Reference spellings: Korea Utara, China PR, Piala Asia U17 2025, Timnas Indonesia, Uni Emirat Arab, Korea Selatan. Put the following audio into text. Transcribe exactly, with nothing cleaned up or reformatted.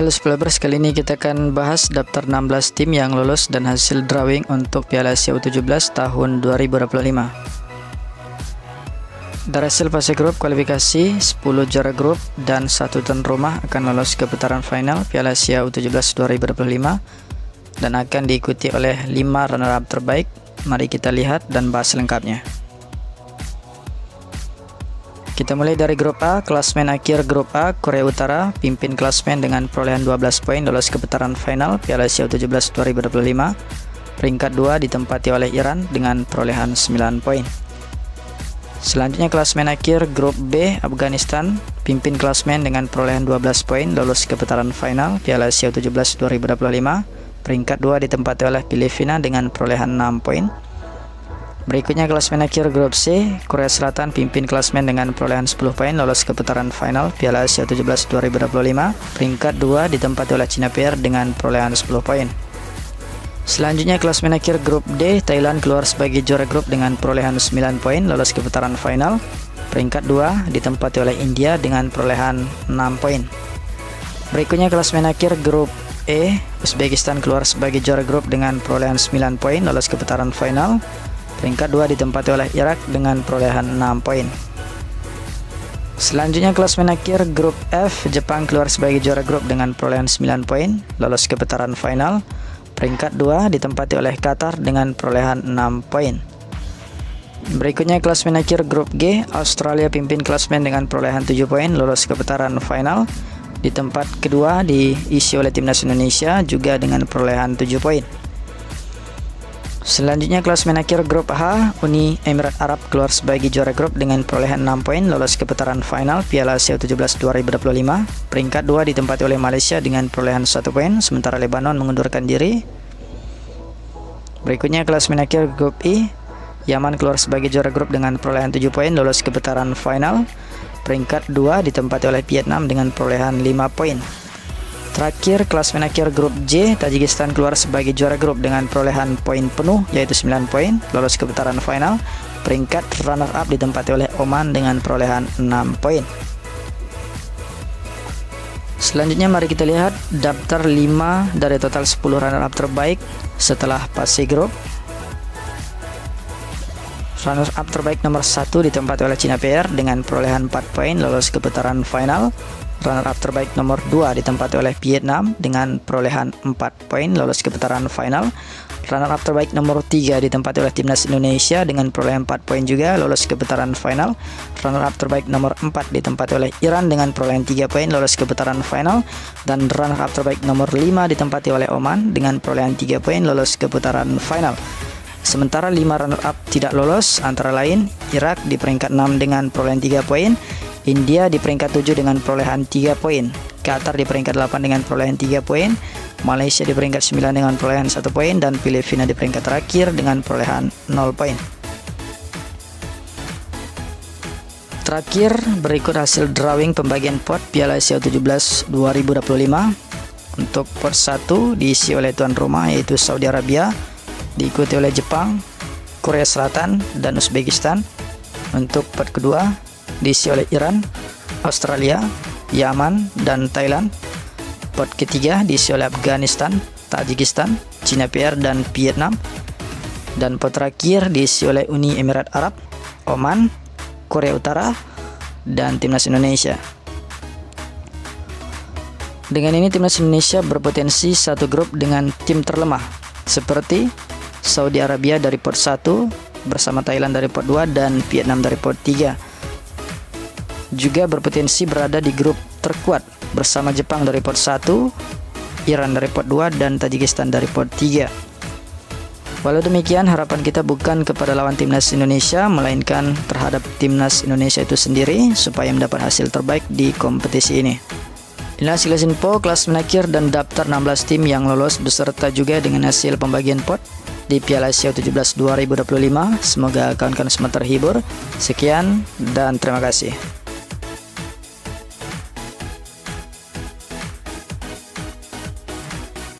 Halo Splabers, kali ini kita akan bahas daftar enam belas tim yang lolos dan hasil drawing untuk Piala Asia U tujuh belas tahun dua ribu dua puluh lima. Dari hasil fase grup kualifikasi, sepuluh juara grup dan satu tuan rumah akan lolos ke putaran final Piala Asia U tujuh belas dua ribu dua puluh lima dan akan diikuti oleh lima runner-up terbaik. Mari kita lihat dan bahas lengkapnya. Kita mulai dari grup A, klasmen akhir grup A, Korea Utara pimpin klasmen dengan perolehan dua belas poin lolos ke putaran final Piala Asia U tujuh belas dua ribu dua puluh lima. Peringkat dua ditempati oleh Iran dengan perolehan sembilan poin. Selanjutnya klasmen akhir grup B, Afghanistan pimpin klasmen dengan perolehan dua belas poin lolos ke putaran final Piala Asia U tujuh belas dua ribu dua puluh lima. Peringkat dua ditempati oleh Filipina dengan perolehan enam poin. Berikutnya klasmen akhir grup C, Korea Selatan pimpin klasmen dengan perolehan sepuluh poin lolos ke putaran final Piala Asia U tujuh belas dua ribu dua puluh lima. Peringkat dua ditempati oleh China P R dengan perolehan sepuluh poin. Selanjutnya klasmen akhir grup D, Thailand keluar sebagai juara grup dengan perolehan sembilan poin lolos ke putaran final. Peringkat dua ditempati oleh India dengan perolehan enam poin. Berikutnya klasmen akhir grup E, Uzbekistan keluar sebagai juara grup dengan perolehan sembilan poin lolos ke putaran final. Peringkat dua ditempati oleh Irak dengan perolehan enam poin. Selanjutnya klasmen akhir grup F, Jepang keluar sebagai juara grup dengan perolehan sembilan poin lolos ke putaran final. Peringkat dua ditempati oleh Qatar dengan perolehan enam poin. Berikutnya klasmen akhir grup G, Australia pimpin klasmen dengan perolehan tujuh poin lolos ke putaran final. Di tempat kedua diisi oleh Timnas Indonesia juga dengan perolehan tujuh poin. Selanjutnya klasmen akhir grup H, Uni Emirat Arab keluar sebagai juara grup dengan perolehan enam poin lolos ke putaran final Piala Asia U tujuh belas dua ribu dua puluh lima. Peringkat dua ditempati oleh Malaysia dengan perolehan satu poin, sementara Lebanon mengundurkan diri. Berikutnya klasmen akhir grup I, Yaman keluar sebagai juara grup dengan perolehan tujuh poin lolos ke putaran final. Peringkat dua ditempati oleh Vietnam dengan perolehan lima poin. Terakhir, klasmen akhir grup J, Tajikistan keluar sebagai juara grup dengan perolehan poin penuh, yaitu sembilan poin, lolos ke putaran final. Peringkat runner-up ditempati oleh Oman dengan perolehan enam poin. Selanjutnya mari kita lihat daftar lima dari total sepuluh runner-up terbaik setelah fase grup. Runner-up terbaik nomor satu ditempati oleh China P R dengan perolehan empat poin lolos ke putaran final. Runner-up terbaik nomor dua ditempati oleh Vietnam dengan perolehan empat poin lolos ke putaran final. Runner-up terbaik nomor tiga ditempati oleh Timnas Indonesia dengan perolehan empat poin juga lolos ke putaran final. Runner-up terbaik nomor empat ditempati oleh Iran dengan perolehan tiga poin lolos ke putaran final. Dan runner-up terbaik nomor lima ditempati oleh Oman dengan perolehan tiga poin lolos ke putaran final. Sementara lima runner-up tidak lolos antara lain Irak di peringkat enam dengan perolehan tiga poin, India di peringkat tujuh dengan perolehan tiga poin, Qatar di peringkat delapan dengan perolehan tiga poin, Malaysia di peringkat sembilan dengan perolehan satu poin, dan Filipina di peringkat terakhir dengan perolehan nol poin. Terakhir, berikut hasil drawing pembagian pot Piala Asia U tujuh belas dua ribu dua puluh lima. Untuk pot satu diisi oleh tuan rumah yaitu Saudi Arabia, diikuti oleh Jepang, Korea Selatan, dan Uzbekistan. Untuk pot kedua diisi oleh Iran, Australia, Yaman, dan Thailand. Pot ketiga diisi oleh Afghanistan, Tajikistan, China P R, dan Vietnam. Dan pot terakhir diisi oleh Uni Emirat Arab, Oman, Korea Utara, dan Timnas Indonesia. Dengan ini Timnas Indonesia berpotensi satu grup dengan tim terlemah seperti Saudi Arabia dari pot satu bersama Thailand dari pot dua dan Vietnam dari pot tiga. Juga berpotensi berada di grup terkuat bersama Jepang dari pot satu, Iran dari pot dua, dan Tajikistan dari pot tiga. Walau demikian, harapan kita bukan kepada lawan Timnas Indonesia melainkan terhadap Timnas Indonesia itu sendiri supaya mendapat hasil terbaik di kompetisi ini. Inilah sekilas info klasmen akhir dan daftar enam belas tim yang lolos beserta juga dengan hasil pembagian pot di Piala Asia U tujuh belas dua ribu dua puluh lima. Semoga kawan-kawan semua terhibur. Sekian dan terima kasih.